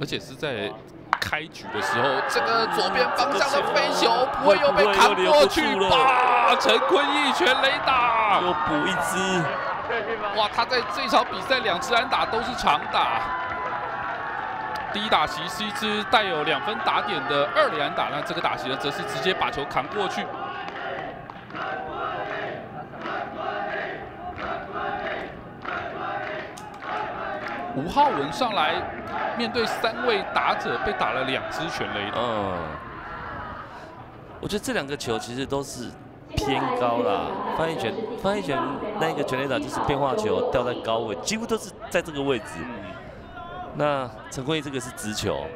而且是在开局的时候，这个左边方向的飞球不会又被扛过去吧？陈坤一拳雷打，又补一支。哇，他在这场比赛两支安打都是长打，第一打席是一支带有2分打点的2垒安打，那这个打席呢，则是直接把球扛过去。 5号文上来，面对3位打者，被打了2支全垒打。我觉得这2个球其实都是偏高啦。翻译权那一个全垒打就是变化球掉在高位，几乎都是在这个位置。那陈坤毅这个是直球，